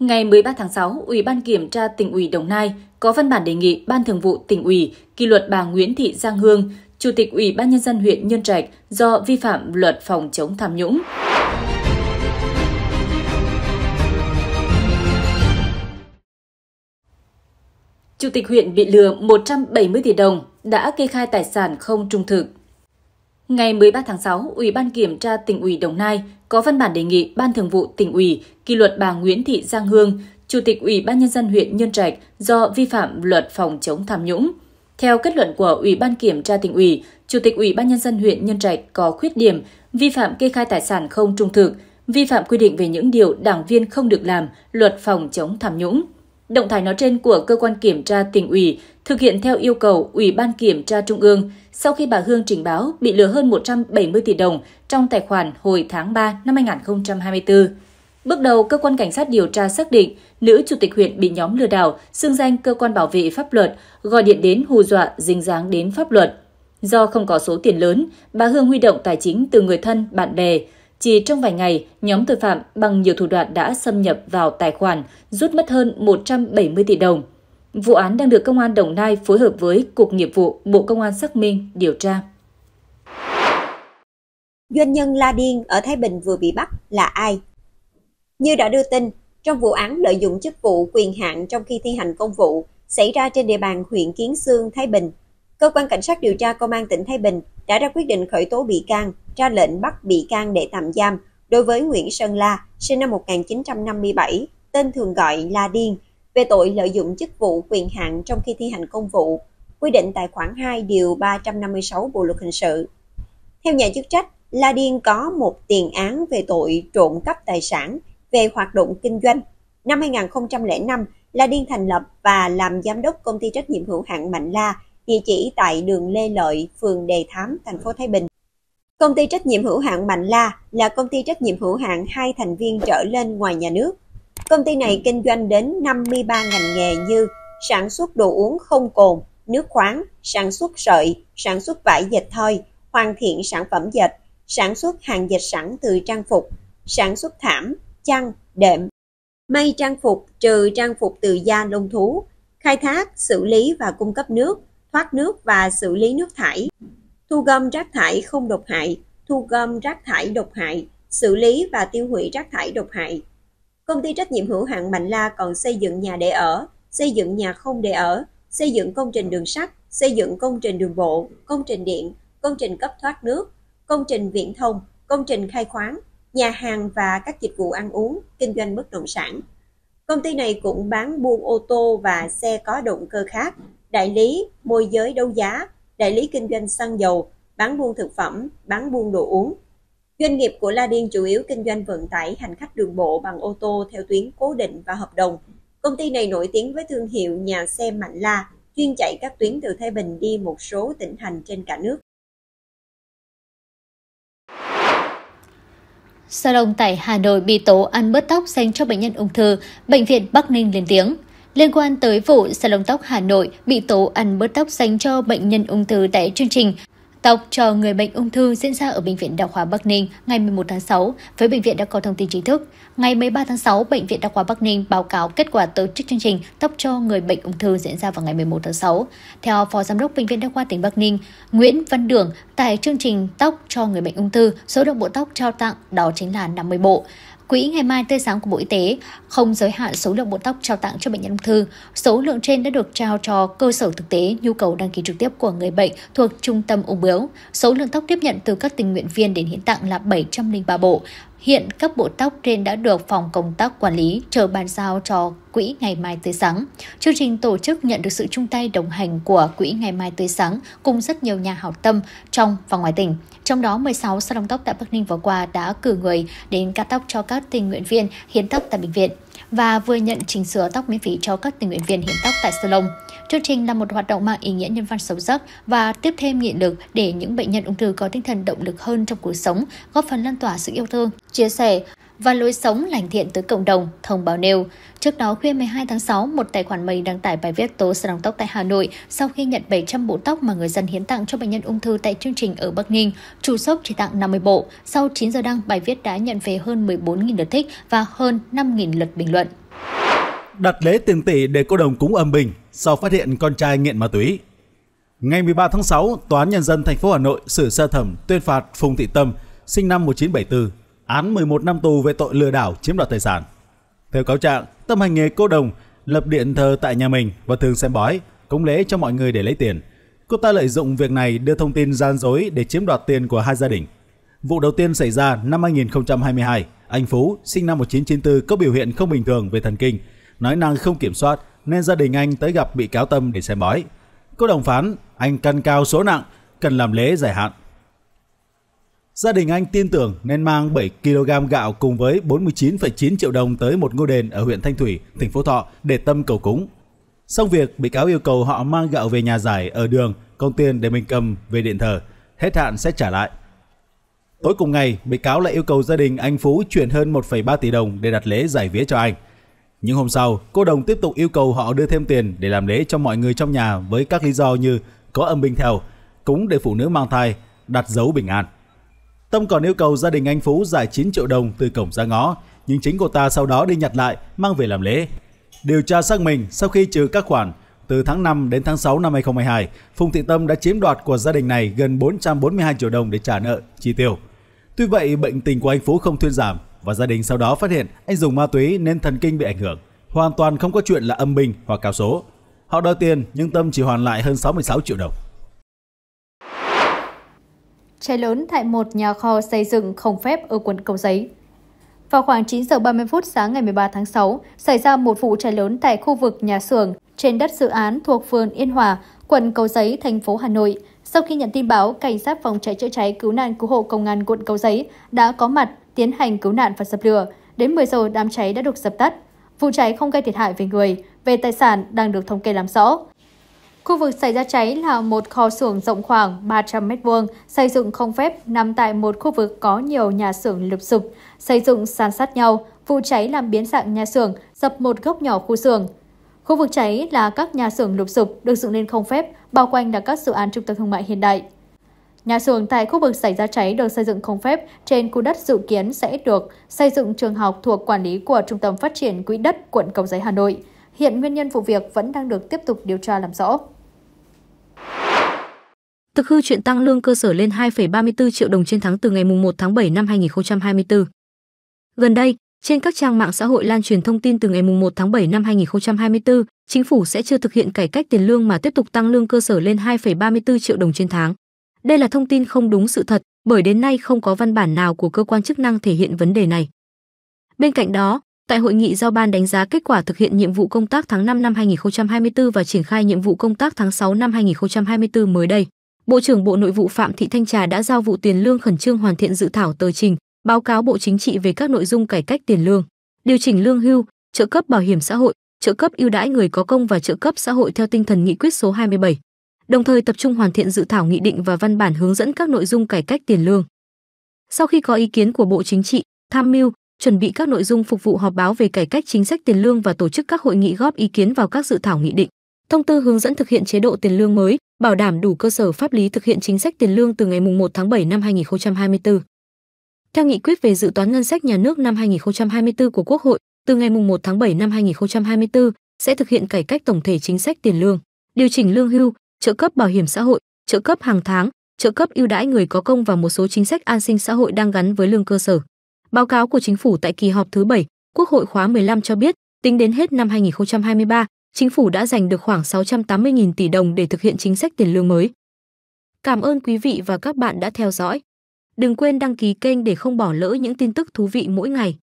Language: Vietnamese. Ngày 13 tháng 6, Ủy ban Kiểm tra Tỉnh ủy Đồng Nai có văn bản đề nghị Ban Thường vụ Tỉnh ủy kỷ luật bà Nguyễn Thị Giang Hương, Chủ tịch Ủy ban Nhân dân huyện Nhơn Trạch do vi phạm luật phòng chống tham nhũng. Chủ tịch huyện bị lừa 170 tỷ đồng, đã kê khai tài sản không trung thực. Ngày 13 tháng 6, Ủy ban Kiểm tra Tỉnh ủy Đồng Nai có văn bản đề nghị Ban Thường vụ Tỉnh ủy kỷ luật bà Nguyễn Thị Giang Hương, Chủ tịch Ủy ban Nhân dân huyện Nhơn Trạch do vi phạm luật phòng chống tham nhũng. Theo kết luận của Ủy ban Kiểm tra Tỉnh ủy, Chủ tịch Ủy ban Nhân dân huyện Nhơn Trạch có khuyết điểm vi phạm kê khai tài sản không trung thực, vi phạm quy định về những điều đảng viên không được làm, luật phòng chống tham nhũng. Động thái nói trên của cơ quan kiểm tra Tỉnh ủy thực hiện theo yêu cầu Ủy ban Kiểm tra Trung ương sau khi bà Hương trình báo bị lừa hơn 170 tỷ đồng trong tài khoản hồi tháng 3 năm 2024. Bước đầu, cơ quan cảnh sát điều tra xác định nữ chủ tịch huyện bị nhóm lừa đảo xưng danh cơ quan bảo vệ pháp luật, gọi điện đến hù dọa dính dáng đến pháp luật. Do không có số tiền lớn, bà Hương huy động tài chính từ người thân, bạn bè. Chỉ trong vài ngày, nhóm tội phạm bằng nhiều thủ đoạn đã xâm nhập vào tài khoản, rút mất hơn 170 tỷ đồng. Vụ án đang được Công an Đồng Nai phối hợp với Cục Nghiệp vụ Bộ Công an xác minh, điều tra. Doanh nhân La Điên ở Thái Bình vừa bị bắt là ai? Như đã đưa tin, trong vụ án lợi dụng chức vụ quyền hạn trong khi thi hành công vụ xảy ra trên địa bàn huyện Kiến Xương, Thái Bình, Cơ quan Cảnh sát điều tra Công an tỉnh Thái Bình đã ra quyết định khởi tố bị can, ra lệnh bắt bị can để tạm giam đối với Nguyễn Sơn La, sinh năm 1957, tên thường gọi La Điên, về tội lợi dụng chức vụ quyền hạn trong khi thi hành công vụ, quy định tại khoản 2 điều 356 Bộ luật hình sự. Theo nhà chức trách, La Điên có một tiền án về tội trộm cắp tài sản về hoạt động kinh doanh. Năm 2005, La Điên thành lập và làm giám đốc công ty trách nhiệm hữu hạn Mạnh La, địa chỉ tại đường Lê Lợi, phường Đề Thám, thành phố Thái Bình. Công ty trách nhiệm hữu hạn Mạnh La là công ty trách nhiệm hữu hạn 2 thành viên trở lên ngoài nhà nước. Công ty này kinh doanh đến 53 ngành nghề như sản xuất đồ uống không cồn, nước khoáng, sản xuất sợi, sản xuất vải dệt thoi, hoàn thiện sản phẩm dệt, sản xuất hàng dệt sẵn từ trang phục, sản xuất thảm, chăn, đệm, may trang phục trừ trang phục từ da lông thú, khai thác, xử lý và cung cấp nước, thoát nước và xử lý nước thải, thu gom rác thải không độc hại, thu gom rác thải độc hại, xử lý và tiêu hủy rác thải độc hại. Công ty trách nhiệm hữu hạn Mạnh La còn xây dựng nhà để ở, xây dựng nhà không để ở, xây dựng công trình đường sắt, xây dựng công trình đường bộ, công trình điện, công trình cấp thoát nước, công trình viễn thông, công trình khai khoáng, nhà hàng và các dịch vụ ăn uống, kinh doanh bất động sản. Công ty này cũng bán buôn ô tô và xe có động cơ khác, đại lý, môi giới đấu giá, đại lý kinh doanh xăng dầu, bán buôn thực phẩm, bán buôn đồ uống. Doanh nghiệp của La Điên chủ yếu kinh doanh vận tải hành khách đường bộ bằng ô tô theo tuyến cố định và hợp đồng. Công ty này nổi tiếng với thương hiệu nhà xe Mạnh La, chuyên chạy các tuyến từ Thái Bình đi một số tỉnh thành trên cả nước. Salon tại Hà Nội bị tố ăn bớt tóc dành cho bệnh nhân ung thư, Bệnh viện Bắc Ninh lên tiếng. Liên quan tới vụ salon tóc Hà Nội bị tố ăn bớt tóc dành cho bệnh nhân ung thư tại chương trình Tóc cho người bệnh ung thư diễn ra ở Bệnh viện Đa khoa Bắc Ninh ngày 11 tháng 6, với bệnh viện đã có thông tin chính thức. Ngày 13 tháng 6, Bệnh viện Đa khoa Bắc Ninh báo cáo kết quả tổ chức chương trình Tóc cho người bệnh ung thư diễn ra vào ngày 11 tháng 6. Theo Phó Giám đốc Bệnh viện Đa khoa tỉnh Bắc Ninh, Nguyễn Văn Đường, tại chương trình Tóc cho người bệnh ung thư, số lượng bộ tóc trao tặng đó chính là 50 bộ. Quỹ Ngày mai tươi sáng của Bộ Y tế không giới hạn số lượng bộ tóc trao tặng cho bệnh nhân ung thư. Số lượng trên đã được trao cho cơ sở thực tế nhu cầu đăng ký trực tiếp của người bệnh thuộc trung tâm ung bướu. Số lượng tóc tiếp nhận từ các tình nguyện viên đến hiện tặng là 703 bộ. Hiện các bộ tóc trên đã được phòng công tác quản lý chờ bàn giao cho Quỹ Ngày mai tươi sáng. Chương trình tổ chức nhận được sự chung tay đồng hành của Quỹ Ngày mai tươi sáng cùng rất nhiều nhà hảo tâm trong và ngoài tỉnh. Trong đó, 16 salon tóc tại Bắc Ninh vừa qua đã cử người đến cắt tóc cho các tình nguyện viên hiến tóc tại bệnh viện và vừa nhận chỉnh sửa tóc miễn phí cho các tình nguyện viên hiến tóc tại salon. Chương trình là một hoạt động mang ý nghĩa nhân văn sâu sắc và tiếp thêm nghị lực để những bệnh nhân ung thư có tinh thần động lực hơn trong cuộc sống, góp phần lan tỏa sự yêu thương, chia sẻ và lối sống lành thiện tới cộng đồng, thông báo nêu. Trước đó, khuya 12 tháng 6, một tài khoản Mây đăng tải bài viết tố salon tóc tại Hà Nội sau khi nhận 700 bộ tóc mà người dân hiến tặng cho bệnh nhân ung thư tại chương trình ở Bắc Ninh. Chủ shop chỉ tặng 50 bộ. Sau 9 giờ đăng, bài viết đã nhận về hơn 14.000 lượt thích và hơn 5.000 lượt bình luận. đặt lễ tiền tỷ để cô đồng cúng âm bình sau phát hiện con trai nghiện ma túy. Ngày 13 tháng 6, Tòa án Nhân dân thành phố Hà Nội xử sơ thẩm tuyên phạt Phùng Thị Tâm, sinh năm 1974, án 11 năm tù về tội lừa đảo chiếm đoạt tài sản. Theo cáo trạng, Tâm hành nghề cô đồng, lập điện thờ tại nhà mình và thường xem bói, cúng lễ cho mọi người để lấy tiền. Cô ta lợi dụng việc này đưa thông tin gian dối để chiếm đoạt tiền của hai gia đình. Vụ đầu tiên xảy ra năm 2022, anh Phú, sinh năm 1994, có biểu hiện không bình thường về thần kinh, nói năng không kiểm soát nên gia đình anh tới gặp bị cáo Tâm để xem bói. Cô đồng phán anh căn cao số nặng, cần làm lễ giải hạn. Gia đình anh tin tưởng nên mang 7 kg gạo cùng với 49,9 triệu đồng tới một ngôi đền ở huyện Thanh Thủy, tỉnh Phú Thọ để Tâm cầu cúng. Xong việc, bị cáo yêu cầu họ mang gạo về nhà giải ở đường, còn tiền để mình cầm về điện thờ, hết hạn sẽ trả lại. Tối cùng ngày, bị cáo lại yêu cầu gia đình anh Phú chuyển hơn 1,3 tỷ đồng để đặt lễ giải vía cho anh. Nhưng hôm sau, cô đồng tiếp tục yêu cầu họ đưa thêm tiền để làm lễ cho mọi người trong nhà với các lý do như có âm binh theo, cúng để phụ nữ mang thai, đặt dấu bình an. Tâm còn yêu cầu gia đình anh Phú giải 9 triệu đồng từ cổng ra ngõ, nhưng chính cô ta sau đó đi nhặt lại, mang về làm lễ. Điều tra xác minh, sau khi trừ các khoản, từ tháng 5 đến tháng 6 năm 2022, Phùng Thị Tâm đã chiếm đoạt của gia đình này gần 442 triệu đồng để trả nợ, chi tiêu. Tuy vậy, bệnh tình của anh Phú không thuyên giảm và gia đình sau đó phát hiện anh dùng ma túy nên thần kinh bị ảnh hưởng, hoàn toàn không có chuyện là âm binh hoặc cao số. Họ đòi tiền nhưng Tâm chỉ hoàn lại hơn 66 triệu đồng. Cháy lớn tại một nhà kho xây dựng không phép ở quận Cầu Giấy. Vào khoảng 9:30 sáng ngày 13 tháng 6, xảy ra một vụ cháy lớn tại khu vực nhà xưởng trên đất dự án thuộc phường Yên Hòa, quận Cầu Giấy, thành phố Hà Nội. Sau khi nhận tin báo, cảnh sát phòng cháy chữa cháy cứu nạn cứu hộ công an quận Cầu Giấy đã có mặt tiến hành cứu nạn và dập lửa. Đến 10 giờ, đám cháy đã được dập tắt. Vụ cháy không gây thiệt hại về người, về tài sản đang được thống kê làm rõ. Khu vực xảy ra cháy là một kho xưởng rộng khoảng 300 m², xây dựng không phép, nằm tại một khu vực có nhiều nhà xưởng lụp xụp, xây dựng san sát nhau. Vụ cháy làm biến dạng nhà xưởng, dập một góc nhỏ khu xưởng. Khu vực cháy là các nhà xưởng lụp xụp được dựng lên không phép, bao quanh là các dự án trung tâm thương mại hiện đại. Nhà xưởng tại khu vực xảy ra cháy được xây dựng không phép trên khu đất dự kiến sẽ được xây dựng trường học thuộc quản lý của Trung tâm Phát triển Quỹ đất quận Cầu Giấy, Hà Nội. Hiện nguyên nhân vụ việc vẫn đang được tiếp tục điều tra làm rõ. Thực hư chuyện tăng lương cơ sở lên 2,34 triệu đồng trên tháng từ ngày 1 tháng 7 năm 2024. Gần đây, trên các trang mạng xã hội lan truyền thông tin từ ngày 1 tháng 7 năm 2024, chính phủ sẽ chưa thực hiện cải cách tiền lương mà tiếp tục tăng lương cơ sở lên 2,34 triệu đồng trên tháng. Đây là thông tin không đúng sự thật, bởi đến nay không có văn bản nào của cơ quan chức năng thể hiện vấn đề này. Bên cạnh đó, tại hội nghị giao ban đánh giá kết quả thực hiện nhiệm vụ công tác tháng 5 năm 2024 và triển khai nhiệm vụ công tác tháng 6 năm 2024 mới đây, Bộ trưởng Bộ Nội vụ Phạm Thị Thanh Trà đã giao vụ tiền lương khẩn trương hoàn thiện dự thảo tờ trình, báo cáo Bộ Chính trị về các nội dung cải cách tiền lương, điều chỉnh lương hưu, trợ cấp bảo hiểm xã hội, trợ cấp ưu đãi người có công và trợ cấp xã hội theo tinh thần nghị quyết số 27. Đồng thời tập trung hoàn thiện dự thảo nghị định và văn bản hướng dẫn các nội dung cải cách tiền lương. Sau khi có ý kiến của Bộ Chính trị, tham mưu chuẩn bị các nội dung phục vụ họp báo về cải cách chính sách tiền lương và tổ chức các hội nghị góp ý kiến vào các dự thảo nghị định, thông tư hướng dẫn thực hiện chế độ tiền lương mới, bảo đảm đủ cơ sở pháp lý thực hiện chính sách tiền lương từ ngày 1 tháng 7 năm 2024. Theo nghị quyết về dự toán ngân sách nhà nước năm 2024 của Quốc hội, từ ngày 1 tháng 7 năm 2024 sẽ thực hiện cải cách tổng thể chính sách tiền lương, điều chỉnh lương hưu, trợ cấp bảo hiểm xã hội, trợ cấp hàng tháng, trợ cấp ưu đãi người có công và một số chính sách an sinh xã hội đang gắn với lương cơ sở. Báo cáo của Chính phủ tại kỳ họp thứ 7, Quốc hội khóa 15 cho biết, tính đến hết năm 2023, Chính phủ đã dành được khoảng 680.000 tỷ đồng để thực hiện chính sách tiền lương mới. Cảm ơn quý vị và các bạn đã theo dõi. Đừng quên đăng ký kênh để không bỏ lỡ những tin tức thú vị mỗi ngày.